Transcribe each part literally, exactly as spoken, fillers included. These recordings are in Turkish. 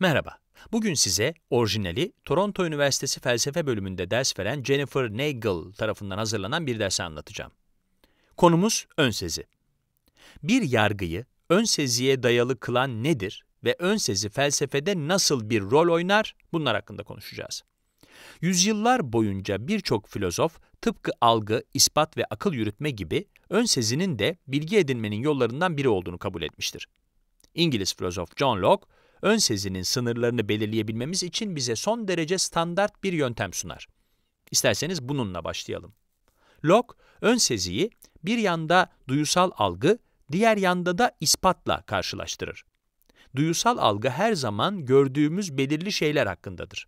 Merhaba, bugün size orijinali Toronto Üniversitesi Felsefe bölümünde ders veren Jennifer Nagel tarafından hazırlanan bir dersi anlatacağım. Konumuz önsezi. Bir yargıyı önseziye dayalı kılan nedir ve önsezi felsefede nasıl bir rol oynar, bunlar hakkında konuşacağız. Yüzyıllar boyunca birçok filozof, tıpkı algı, ispat ve akıl yürütme gibi önsezinin de bilgi edinmenin yollarından biri olduğunu kabul etmiştir. İngiliz filozof John Locke, önsezinin sınırlarını belirleyebilmemiz için bize son derece standart bir yöntem sunar. İsterseniz bununla başlayalım. Locke, önseziyi bir yanda duyusal algı, diğer yanda da ispatla karşılaştırır. Duyusal algı her zaman gördüğümüz belirli şeyler hakkındadır.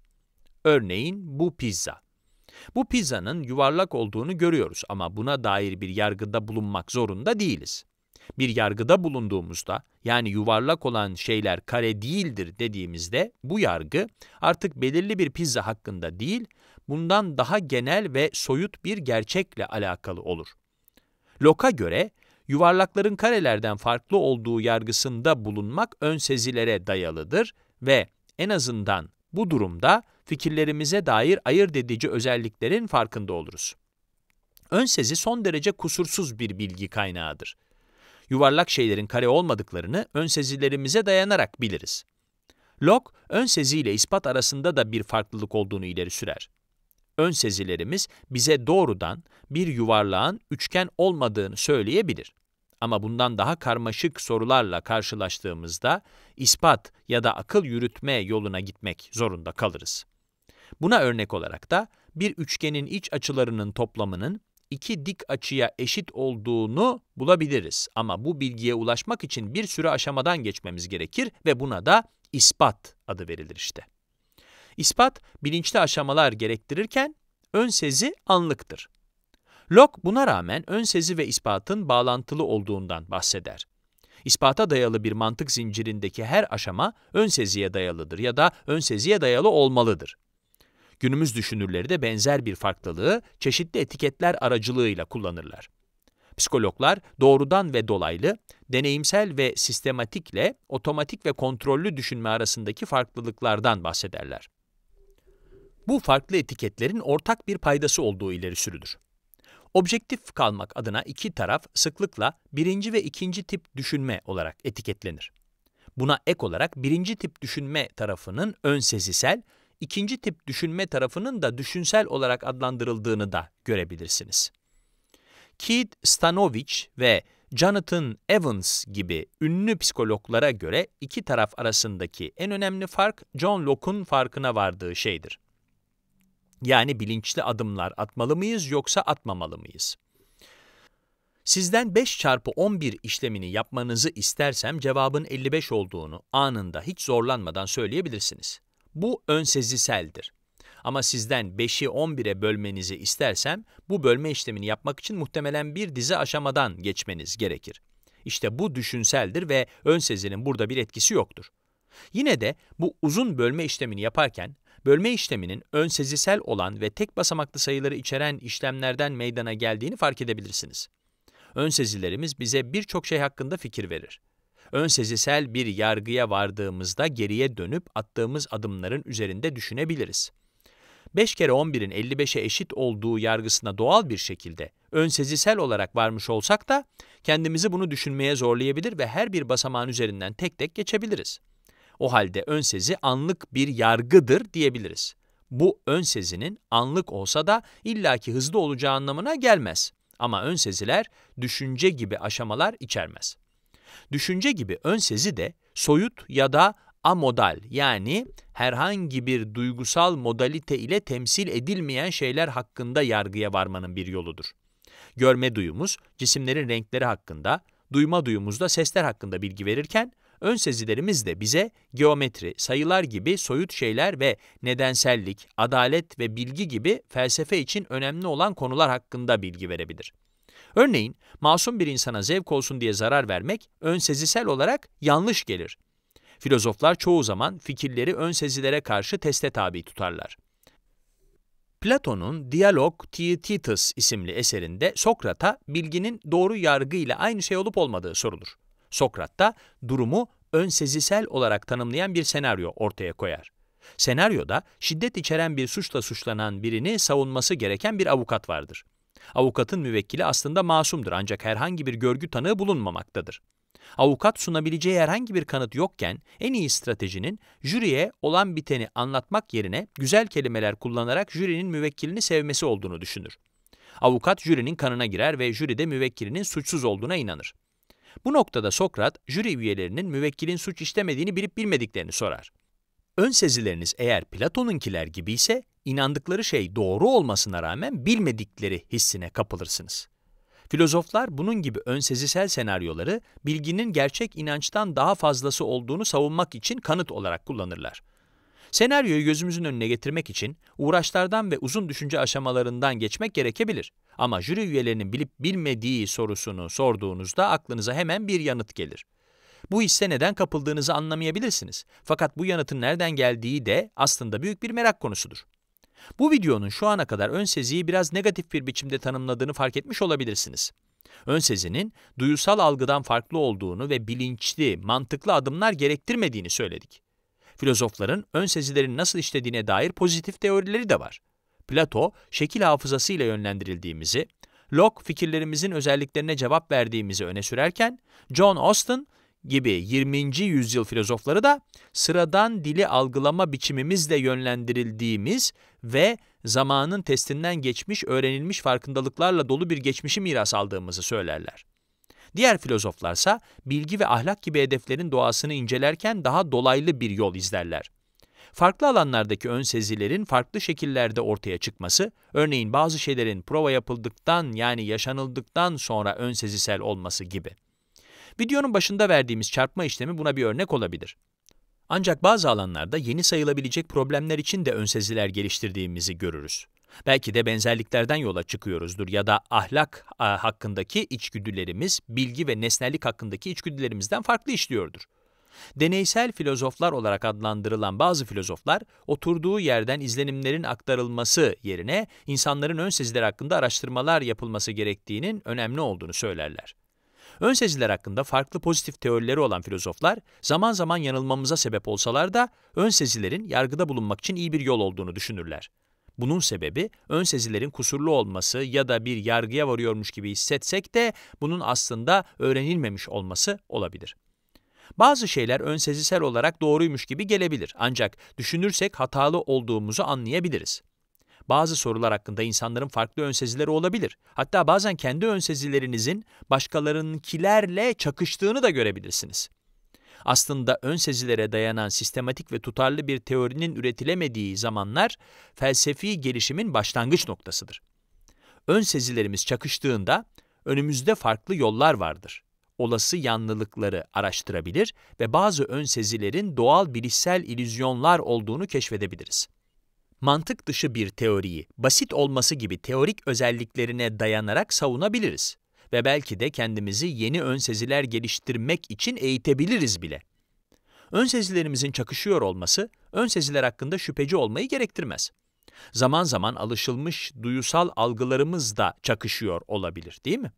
Örneğin bu pizza. Bu pizzanın yuvarlak olduğunu görüyoruz ama buna dair bir yargıda bulunmak zorunda değiliz. Bir yargıda bulunduğumuzda, yani yuvarlak olan şeyler kare değildir dediğimizde, bu yargı artık belirli bir pizza hakkında değil, bundan daha genel ve soyut bir gerçekle alakalı olur. Locke'a göre, yuvarlakların karelerden farklı olduğu yargısında bulunmak önsezilere dayalıdır ve en azından bu durumda fikirlerimize dair ayırt edici özelliklerin farkında oluruz. Önsezi son derece kusursuz bir bilgi kaynağıdır. Yuvarlak şeylerin kare olmadıklarını önsezilerimize dayanarak biliriz. Locke, önsezi ile ispat arasında da bir farklılık olduğunu ileri sürer. Önsezilerimiz bize doğrudan bir yuvarlağın üçgen olmadığını söyleyebilir. Ama bundan daha karmaşık sorularla karşılaştığımızda ispat ya da akıl yürütme yoluna gitmek zorunda kalırız. Buna örnek olarak da bir üçgenin iç açılarının toplamının iki dik açıya eşit olduğunu bulabiliriz. Ama bu bilgiye ulaşmak için bir sürü aşamadan geçmemiz gerekir ve buna da ispat adı verilir işte. İspat, bilinçli aşamalar gerektirirken önsezi anlıktır. Locke buna rağmen önsezi ve ispatın bağlantılı olduğundan bahseder. İspata dayalı bir mantık zincirindeki her aşama önseziye dayalıdır ya da önseziye dayalı olmalıdır. Günümüz düşünürleri de benzer bir farklılığı çeşitli etiketler aracılığıyla kullanırlar. Psikologlar doğrudan ve dolaylı, deneyimsel ve sistematikle otomatik ve kontrollü düşünme arasındaki farklılıklardan bahsederler. Bu farklı etiketlerin ortak bir paydası olduğu ileri sürülür. Objektif kalmak adına iki taraf sıklıkla birinci ve ikinci tip düşünme olarak etiketlenir. Buna ek olarak birinci tip düşünme tarafının önsezisel, ikinci tip düşünme tarafının da düşünsel olarak adlandırıldığını da görebilirsiniz. Keith Stanovich ve Jonathan Evans gibi ünlü psikologlara göre iki taraf arasındaki en önemli fark John Locke'un farkına vardığı şeydir. Yani bilinçli adımlar atmalı mıyız yoksa atmamalı mıyız? Sizden beş çarpı on bir işlemini yapmanızı istersem cevabın elli beş olduğunu anında hiç zorlanmadan söyleyebilirsiniz. Bu önseziseldir. Ama sizden beşi on bire bölmenizi istersem bu bölme işlemini yapmak için muhtemelen bir dizi aşamadan geçmeniz gerekir. İşte bu düşünseldir ve önsezinin burada bir etkisi yoktur. Yine de bu uzun bölme işlemini yaparken, bölme işleminin önsezisel olan ve tek basamaklı sayıları içeren işlemlerden meydana geldiğini fark edebilirsiniz. Önsezilerimiz bize birçok şey hakkında fikir verir. Önsezisel bir yargıya vardığımızda geriye dönüp attığımız adımların üzerinde düşünebiliriz. beş kere on birin elli beşe eşit olduğu yargısına doğal bir şekilde önsezisel olarak varmış olsak da kendimizi bunu düşünmeye zorlayabilir ve her bir basamağın üzerinden tek tek geçebiliriz. O halde önsezi anlık bir yargıdır diyebiliriz. Bu önsezinin anlık olsa da illaki hızlı olacağı anlamına gelmez. Ama önseziler düşünce gibi aşamalar içermez. Düşünce gibi önsezi de soyut ya da amodal, yani herhangi bir duygusal modalite ile temsil edilmeyen şeyler hakkında yargıya varmanın bir yoludur. Görme duyumuz cisimlerin renkleri hakkında, duyma duyumuz da sesler hakkında bilgi verirken, önsezilerimiz de bize geometri, sayılar gibi soyut şeyler ve nedensellik, adalet ve bilgi gibi felsefe için önemli olan konular hakkında bilgi verebilir. Örneğin, masum bir insana zevk olsun diye zarar vermek önsezisel olarak yanlış gelir. Filozoflar çoğu zaman fikirleri önsezilere karşı teste tabi tutarlar. Platon'un Diyalog Theaetetus isimli eserinde Sokrat'a bilginin doğru yargı ile aynı şey olup olmadığı sorulur. Sokrat da durumu önsezisel olarak tanımlayan bir senaryo ortaya koyar. Senaryoda şiddet içeren bir suçla suçlanan birini savunması gereken bir avukat vardır. Avukatın müvekkili aslında masumdur ancak herhangi bir görgü tanığı bulunmamaktadır. Avukat sunabileceği herhangi bir kanıt yokken en iyi stratejinin jüriye olan biteni anlatmak yerine güzel kelimeler kullanarak jürinin müvekkilini sevmesi olduğunu düşünür. Avukat jürinin kanına girer ve jüri de müvekkilinin suçsuz olduğuna inanır. Bu noktada Sokrat, jüri üyelerinin müvekkilin suç işlemediğini bilip bilmediklerini sorar. Önsezileriniz eğer Platon'unkiler gibi ise inandıkları şey doğru olmasına rağmen bilmedikleri hissine kapılırsınız. Filozoflar bunun gibi önsezisel senaryoları bilginin gerçek inançtan daha fazlası olduğunu savunmak için kanıt olarak kullanırlar. Senaryoyu gözümüzün önüne getirmek için uğraşlardan ve uzun düşünce aşamalarından geçmek gerekebilir. Ama jüri üyelerinin bilip bilmediği sorusunu sorduğunuzda aklınıza hemen bir yanıt gelir. Bu hisse neden kapıldığınızı anlamayabilirsiniz. Fakat bu yanıtın nereden geldiği de aslında büyük bir merak konusudur. Bu videonun şu ana kadar önseziyi biraz negatif bir biçimde tanımladığını fark etmiş olabilirsiniz. Önsezinin duyusal algıdan farklı olduğunu ve bilinçli, mantıklı adımlar gerektirmediğini söyledik. Filozofların önsezilerin nasıl işlediğine dair pozitif teorileri de var. Plato, şekil hafızasıyla yönlendirildiğimizi, Locke fikirlerimizin özelliklerine cevap verdiğimizi öne sürerken, John Austin gibi yirminci yüzyıl filozofları da sıradan dili algılama biçimimizle yönlendirildiğimiz ve zamanın testinden geçmiş, öğrenilmiş farkındalıklarla dolu bir geçmişi miras aldığımızı söylerler. Diğer filozoflarsa bilgi ve ahlak gibi hedeflerin doğasını incelerken daha dolaylı bir yol izlerler. Farklı alanlardaki önsezilerin farklı şekillerde ortaya çıkması, örneğin bazı şeylerin prova yapıldıktan yani yaşanıldıktan sonra önsezisel olması gibi. Videonun başında verdiğimiz çarpma işlemi buna bir örnek olabilir. Ancak bazı alanlarda yeni sayılabilecek problemler için de önseziler geliştirdiğimizi görürüz. Belki de benzerliklerden yola çıkıyoruzdur ya da ahlak hakkındaki içgüdülerimiz, bilgi ve nesnellik hakkındaki içgüdülerimizden farklı işliyordur. Deneysel filozoflar olarak adlandırılan bazı filozoflar, oturduğu yerden izlenimlerin aktarılması yerine insanların önseziler hakkında araştırmalar yapılması gerektiğinin önemli olduğunu söylerler. Önseziler hakkında farklı pozitif teorileri olan filozoflar, zaman zaman yanılmamıza sebep olsalar da önsezilerin yargıda bulunmak için iyi bir yol olduğunu düşünürler. Bunun sebebi, önsezilerin kusurlu olması ya da bir yargıya varıyormuş gibi hissetsek de bunun aslında öğrenilmemiş olması olabilir. Bazı şeyler önsezisel olarak doğruymuş gibi gelebilir ancak düşünürsek hatalı olduğumuzu anlayabiliriz. Bazı sorular hakkında insanların farklı önsezileri olabilir. Hatta bazen kendi önsezilerinizin başkalarınınkilerle çakıştığını da görebilirsiniz. Aslında önsezilere dayanan sistematik ve tutarlı bir teorinin üretilemediği zamanlar felsefi gelişimin başlangıç noktasıdır. Önsezilerimiz çakıştığında önümüzde farklı yollar vardır. Olası yanlılıkları araştırabilir ve bazı önsezilerin doğal bilişsel illüzyonlar olduğunu keşfedebiliriz. Mantık dışı bir teoriyi, basit olması gibi teorik özelliklerine dayanarak savunabiliriz ve belki de kendimizi yeni önseziler geliştirmek için eğitebiliriz bile. Önsezilerimizin çakışıyor olması, önseziler hakkında şüpheci olmayı gerektirmez. Zaman zaman alışılmış duyusal algılarımız da çakışıyor olabilir, değil mi?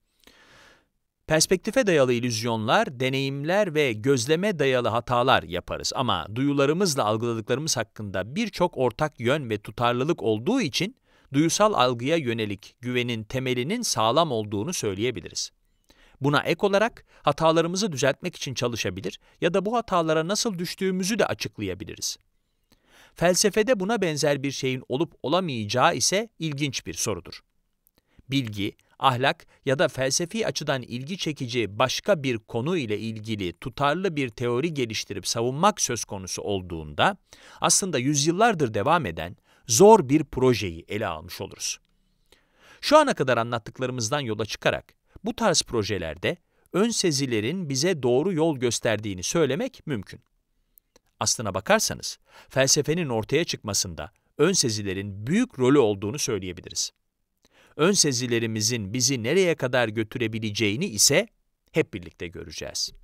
Perspektife dayalı illüzyonlar, deneyimler ve gözleme dayalı hatalar yaparız ama duyularımızla algıladıklarımız hakkında birçok ortak yön ve tutarlılık olduğu için duyusal algıya yönelik güvenin temelinin sağlam olduğunu söyleyebiliriz. Buna ek olarak hatalarımızı düzeltmek için çalışabilir ya da bu hatalara nasıl düştüğümüzü de açıklayabiliriz. Felsefede buna benzer bir şeyin olup olamayacağı ise ilginç bir sorudur. Bilgi, ahlak ya da felsefi açıdan ilgi çekici başka bir konu ile ilgili tutarlı bir teori geliştirip savunmak söz konusu olduğunda aslında yüzyıllardır devam eden zor bir projeyi ele almış oluruz. Şu ana kadar anlattıklarımızdan yola çıkarak bu tarz projelerde önsezilerin bize doğru yol gösterdiğini söylemek mümkün. Aslına bakarsanız felsefenin ortaya çıkmasında önsezilerin büyük rolü olduğunu söyleyebiliriz. Önsezilerimizin bizi nereye kadar götürebileceğini ise hep birlikte göreceğiz.